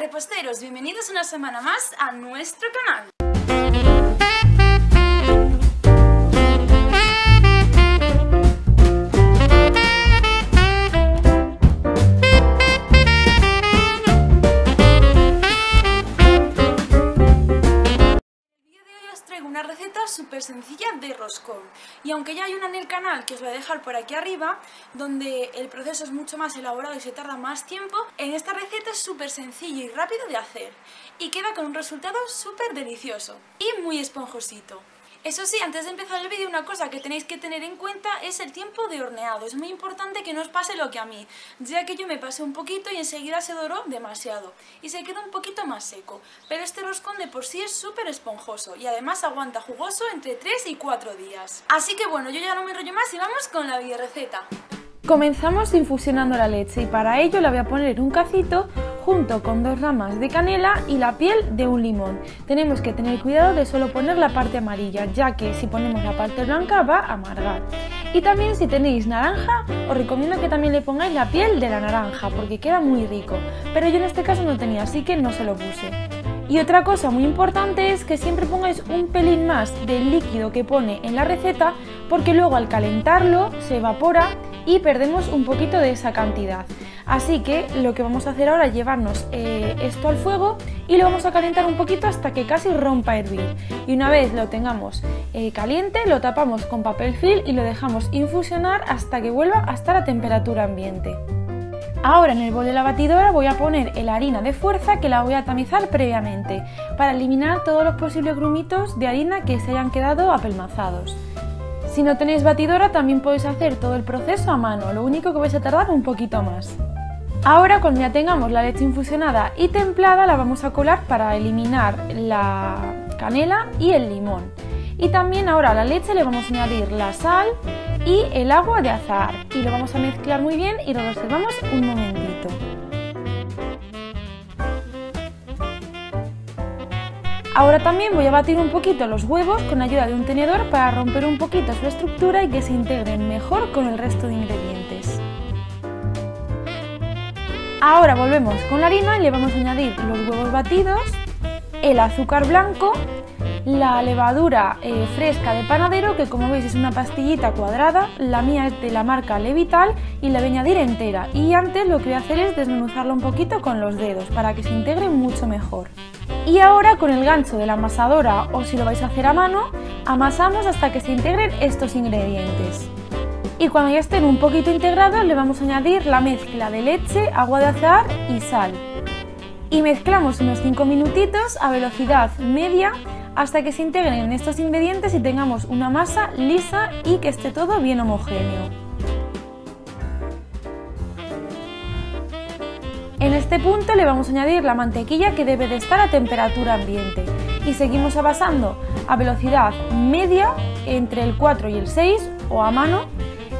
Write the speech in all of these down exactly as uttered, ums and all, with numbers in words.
reposteros, bienvenidos una semana más a nuestro canal. Una receta súper sencilla de roscón, y aunque ya hay una en el canal que os voy a dejar por aquí arriba, donde el proceso es mucho más elaborado y se tarda más tiempo, en esta receta es súper sencillo y rápido de hacer y queda con un resultado súper delicioso y muy esponjosito. Eso sí, antes de empezar el vídeo, una cosa que tenéis que tener en cuenta es el tiempo de horneado. Es muy importante que no os pase lo que a mí, ya que yo me pasé un poquito y enseguida se doró demasiado y se quedó un poquito más seco. Pero este roscón de por sí es súper esponjoso y además aguanta jugoso entre tres y cuatro días. Así que bueno, yo ya no me enrollo más y vamos con la videoreceta. Comenzamos infusionando la leche y para ello le voy a poner un cacito junto con dos ramas de canela y la piel de un limón. Tenemos que tener cuidado de solo poner la parte amarilla, ya que si ponemos la parte blanca va a amargar. Y también si tenéis naranja, os recomiendo que también le pongáis la piel de la naranja, porque queda muy rico. Pero yo en este caso no tenía, así que no se lo puse. Y otra cosa muy importante es que siempre pongáis un pelín más del líquido que pone en la receta, porque luego al calentarlo se evapora y perdemos un poquito de esa cantidad. Así que lo que vamos a hacer ahora es llevarnos eh, esto al fuego y lo vamos a calentar un poquito hasta que casi rompa a hervir. Y una vez lo tengamos eh, caliente, lo tapamos con papel film y lo dejamos infusionar hasta que vuelva hasta la temperatura ambiente. Ahora en el bol de la batidora voy a poner la harina de fuerza, que la voy a tamizar previamente para eliminar todos los posibles grumitos de harina que se hayan quedado apelmazados. Si no tenéis batidora también podéis hacer todo el proceso a mano, lo único que vais a tardar un poquito más. Ahora cuando ya tengamos la leche infusionada y templada la vamos a colar para eliminar la canela y el limón. Y también ahora a la leche le vamos a añadir la sal y el agua de azahar y lo vamos a mezclar muy bien y lo reservamos un momentito. Ahora también voy a batir un poquito los huevos con ayuda de un tenedor para romper un poquito su estructura y que se integren mejor con el resto de ingredientes. Ahora volvemos con la harina y le vamos a añadir los huevos batidos, el azúcar blanco, la levadura eh, fresca de panadero, que como veis es una pastillita cuadrada, la mía es de la marca Levital y la voy a añadir entera, y antes lo que voy a hacer es desmenuzarlo un poquito con los dedos para que se integre mucho mejor. Y ahora con el gancho de la amasadora, o si lo vais a hacer a mano, amasamos hasta que se integren estos ingredientes. Y cuando ya estén un poquito integrados le vamos a añadir la mezcla de leche, agua de azahar y sal. Y mezclamos unos cinco minutitos a velocidad media hasta que se integren estos ingredientes y tengamos una masa lisa y que esté todo bien homogéneo. En este punto le vamos a añadir la mantequilla, que debe de estar a temperatura ambiente, y seguimos amasando a velocidad media entre el cuatro y el seis o a mano,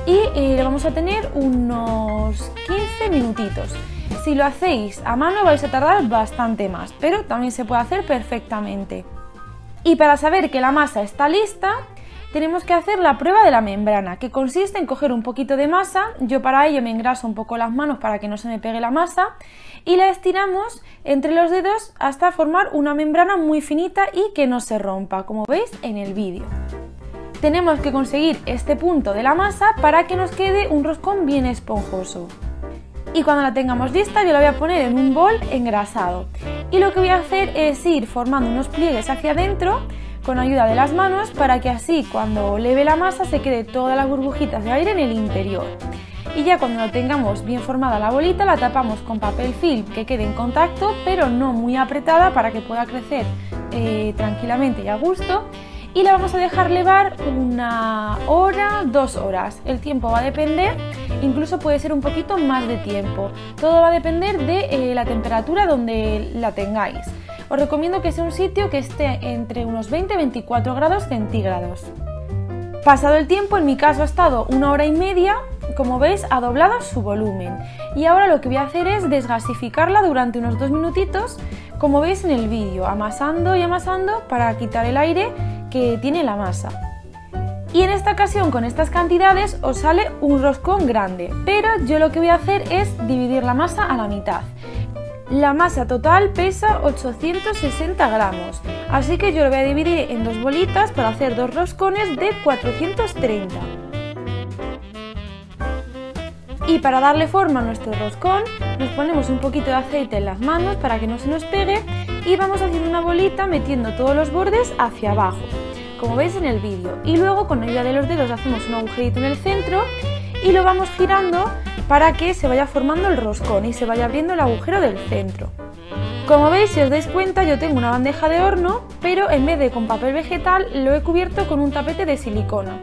y eh, le vamos a tener unos quince minutitos. Si lo hacéis a mano vais a tardar bastante más, pero también se puede hacer perfectamente. Y para saber que la masa está lista, tenemos que hacer la prueba de la membrana, que consiste en coger un poquito de masa, yo para ello me engraso un poco las manos para que no se me pegue la masa, y la estiramos entre los dedos hasta formar una membrana muy finita y que no se rompa, como veis en el vídeo. Tenemos que conseguir este punto de la masa para que nos quede un roscón bien esponjoso. Y cuando la tengamos lista yo la voy a poner en un bol engrasado. Y lo que voy a hacer es ir formando unos pliegues hacia adentro con ayuda de las manos para que así cuando leve la masa se quede todas las burbujitas de aire en el interior. Y ya cuando lo tengamos bien formada la bolita la tapamos con papel film que quede en contacto pero no muy apretada para que pueda crecer eh, tranquilamente y a gusto. Y la vamos a dejar levar una hora, dos horas. El tiempo va a depender, incluso puede ser un poquito más de tiempo. Todo va a depender de eh, la temperatura donde la tengáis. Os recomiendo que sea un sitio que esté entre unos veinte a veinticuatro grados centígrados. Pasado el tiempo, en mi caso ha estado una hora y media, como veis ha doblado su volumen. Y ahora lo que voy a hacer es desgasificarla durante unos dos minutitos, como veis en el vídeo, amasando y amasando para quitar el aire que tiene la masa. Y en esta ocasión con estas cantidades os sale un roscón grande, pero yo lo que voy a hacer es dividir la masa a la mitad. La masa total pesa ochocientos sesenta gramos, así que yo lo voy a dividir en dos bolitas para hacer dos roscones de cuatrocientos treinta. Y para darle forma a nuestro roscón, nos ponemos un poquito de aceite en las manos para que no se nos pegue y vamos haciendo una bolita metiendo todos los bordes hacia abajo, como veis en el vídeo. Y luego con ayuda de los dedos hacemos un agujerito en el centro y lo vamos girando para que se vaya formando el roscón y se vaya abriendo el agujero del centro. Como veis, si os dais cuenta, yo tengo una bandeja de horno, pero en vez de con papel vegetal lo he cubierto con un tapete de silicona,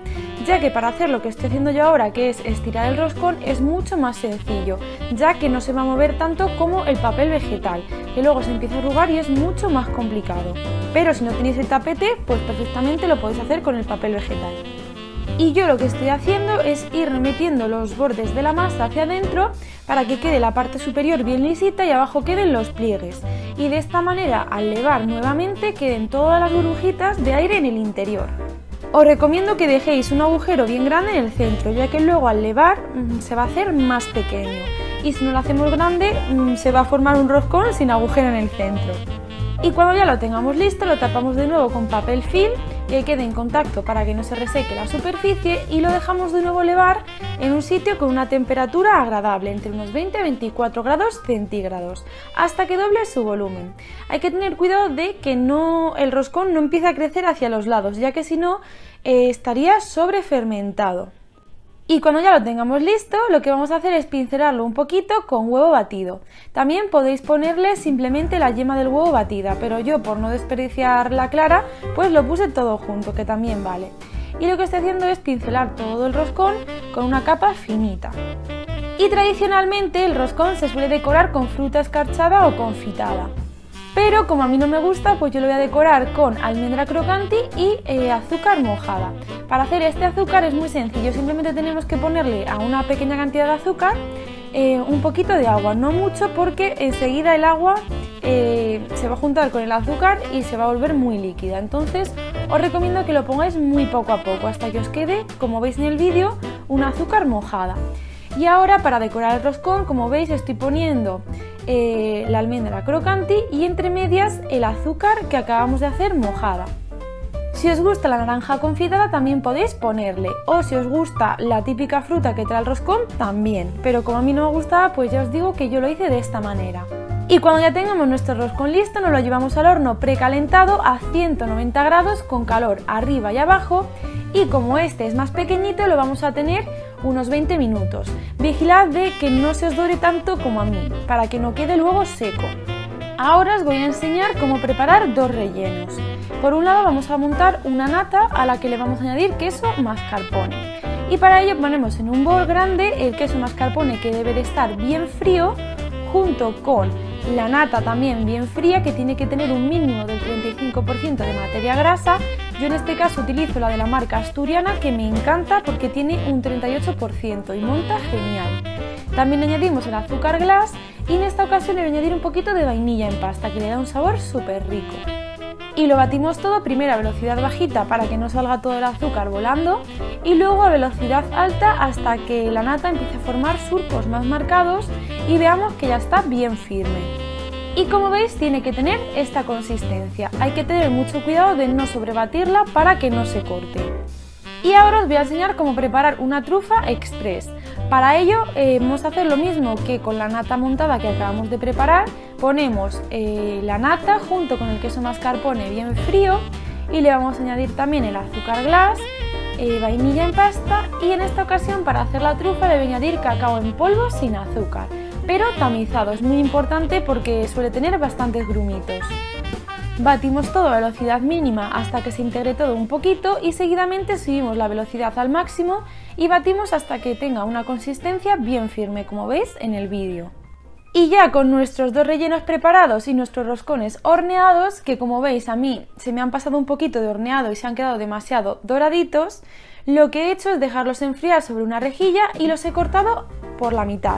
ya que para hacer lo que estoy haciendo yo ahora, que es estirar el roscón, es mucho más sencillo, ya que no se va a mover tanto como el papel vegetal, que luego se empieza a arrugar y es mucho más complicado. Pero si no tenéis el tapete, pues perfectamente lo podéis hacer con el papel vegetal. Y yo lo que estoy haciendo es ir metiendo los bordes de la masa hacia adentro para que quede la parte superior bien lisita y abajo queden los pliegues. Y de esta manera, al levar nuevamente, queden todas las burbujitas de aire en el interior. Os recomiendo que dejéis un agujero bien grande en el centro, ya que luego al levar se va a hacer más pequeño. Y si no lo hacemos grande, se va a formar un roscón sin agujero en el centro. Y cuando ya lo tengamos listo, lo tapamos de nuevo con papel film que quede en contacto para que no se reseque la superficie y lo dejamos de nuevo levar en un sitio con una temperatura agradable, entre unos veinte a veinticuatro grados centígrados, hasta que doble su volumen. Hay que tener cuidado de que no, el roscón no empiece a crecer hacia los lados, ya que si no eh, estaría sobrefermentado. Y cuando ya lo tengamos listo, lo que vamos a hacer es pincelarlo un poquito con huevo batido. También podéis ponerle simplemente la yema del huevo batida, pero yo, por no desperdiciar la clara, pues lo puse todo junto, que también vale. Y lo que estoy haciendo es pincelar todo el roscón con una capa finita. Y tradicionalmente el roscón se suele decorar con fruta escarchada o confitada, pero como a mí no me gusta, pues yo lo voy a decorar con almendra crocanti y eh, azúcar mojada. Para hacer este azúcar es muy sencillo, simplemente tenemos que ponerle a una pequeña cantidad de azúcar eh, un poquito de agua, no mucho, porque enseguida el agua eh, se va a juntar con el azúcar y se va a volver muy líquida. Entonces os recomiendo que lo pongáis muy poco a poco hasta que os quede, como veis en el vídeo, un azúcar mojada. Y ahora, para decorar el roscón, como veis, estoy poniendo eh, la almendra crocanti y entre medias el azúcar que acabamos de hacer mojada. Si os gusta la naranja confitada también podéis ponerle, o si os gusta la típica fruta que trae el roscón también, pero como a mí no me gustaba, pues ya os digo que yo lo hice de esta manera. Y cuando ya tengamos nuestro roscón listo, nos lo llevamos al horno precalentado a ciento noventa grados con calor arriba y abajo, y como este es más pequeñito lo vamos a tener unos veinte minutos. Vigilad de que no se os dore tanto como a mí, para que no quede luego seco. Ahora os voy a enseñar cómo preparar dos rellenos. Por un lado vamos a montar una nata a la que le vamos a añadir queso mascarpone. Y para ello ponemos en un bol grande el queso mascarpone, que debe de estar bien frío, junto con la nata también bien fría, que tiene que tener un mínimo del treinta y cinco por ciento de materia grasa. Yo en este caso utilizo la de la marca Asturiana, que me encanta porque tiene un treinta y ocho por ciento y monta genial. También añadimos el azúcar glass y en esta ocasión le voy a añadir un poquito de vainilla en pasta, que le da un sabor súper rico. Y lo batimos todo primero a velocidad bajita para que no salga todo el azúcar volando y luego a velocidad alta hasta que la nata empiece a formar surcos más marcados y veamos que ya está bien firme. Y como veis, tiene que tener esta consistencia. Hay que tener mucho cuidado de no sobrebatirla para que no se corte. Y ahora os voy a enseñar cómo preparar una trufa express. Para ello eh, vamos a hacer lo mismo que con la nata montada que acabamos de preparar. Ponemos eh, la nata junto con el queso mascarpone bien frío y le vamos a añadir también el azúcar glass, eh, vainilla en pasta, y en esta ocasión para hacer la trufa le voy a añadir cacao en polvo sin azúcar, pero tamizado, es muy importante porque suele tener bastantes grumitos. Batimos todo a velocidad mínima hasta que se integre todo un poquito y seguidamente subimos la velocidad al máximo y batimos hasta que tenga una consistencia bien firme, como veis en el vídeo. Y ya con nuestros dos rellenos preparados y nuestros roscones horneados, que como veis a mí se me han pasado un poquito de horneado y se han quedado demasiado doraditos, lo que he hecho es dejarlos enfriar sobre una rejilla y los he cortado por la mitad.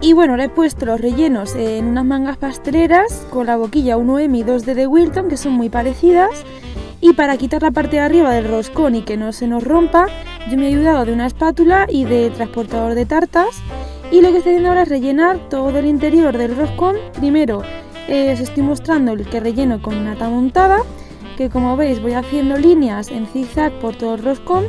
Y bueno, le he puesto los rellenos en unas mangas pasteleras con la boquilla uno eme y dos de de Wilton, que son muy parecidas, y para quitar la parte de arriba del roscón y que no se nos rompa, yo me he ayudado de una espátula y de transportador de tartas. Y lo que estoy haciendo ahora es rellenar todo el interior del roscón. Primero eh, os estoy mostrando el que relleno con nata montada, que como veis voy haciendo líneas en zigzag por todo el roscón.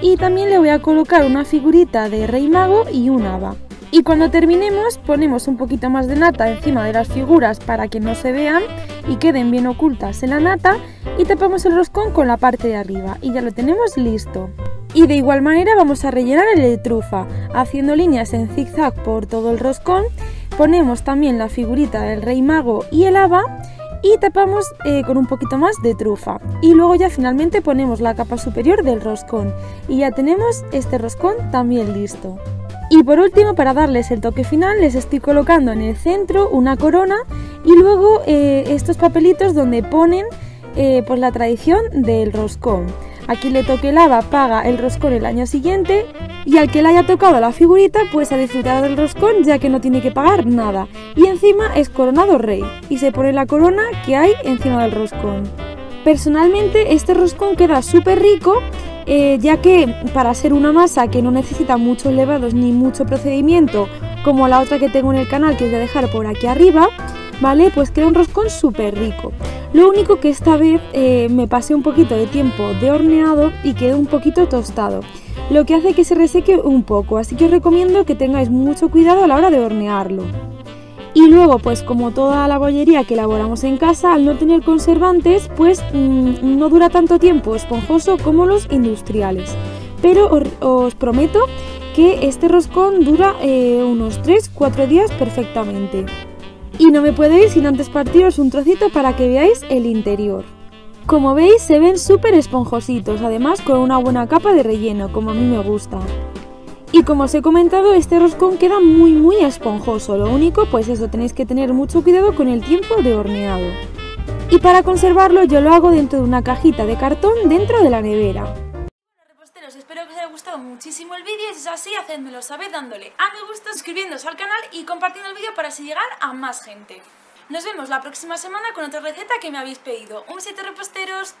Y también le voy a colocar una figurita de rey mago y un haba. Y cuando terminemos ponemos un poquito más de nata encima de las figuras para que no se vean y queden bien ocultas en la nata, y tapamos el roscón con la parte de arriba y ya lo tenemos listo. Y de igual manera vamos a rellenar el de trufa, haciendo líneas en zigzag por todo el roscón, ponemos también la figurita del rey mago y el haba y tapamos eh, con un poquito más de trufa. Y luego ya finalmente ponemos la capa superior del roscón y ya tenemos este roscón también listo. Y por último, para darles el toque final, les estoy colocando en el centro una corona y luego eh, estos papelitos donde ponen eh, pues la tradición del roscón. Aquí le toque el haba paga el roscón el año siguiente, y al que le haya tocado la figurita pues ha disfrutado del roscón ya que no tiene que pagar nada. Y encima es coronado rey y se pone la corona que hay encima del roscón. Personalmente este roscón queda súper rico. Eh, ya que para ser una masa que no necesita muchos levados ni mucho procedimiento, como la otra que tengo en el canal que os voy a dejar por aquí arriba, ¿vale? Pues queda un roscón súper rico. Lo único que esta vez eh, me pasé un poquito de tiempo de horneado y quedó un poquito tostado, lo que hace que se reseque un poco, así que os recomiendo que tengáis mucho cuidado a la hora de hornearlo. Y luego, pues como toda la bollería que elaboramos en casa, al no tener conservantes, pues mmm, no dura tanto tiempo esponjoso como los industriales. Pero os, os prometo que este roscón dura eh, unos tres cuatro días perfectamente. Y no me puedo ir sin antes partiros un trocito para que veáis el interior. Como veis, se ven súper esponjositos, además con una buena capa de relleno, como a mí me gusta. Y como os he comentado, este roscón queda muy muy esponjoso, lo único pues eso, tenéis que tener mucho cuidado con el tiempo de horneado. Y para conservarlo yo lo hago dentro de una cajita de cartón dentro de la nevera. Hola reposteros, espero que os haya gustado muchísimo el vídeo, si es así hacedmelo saber dándole a me gusta, suscribiéndoos al canal y compartiendo el vídeo para así llegar a más gente. Nos vemos la próxima semana con otra receta que me habéis pedido. Un besito reposteros.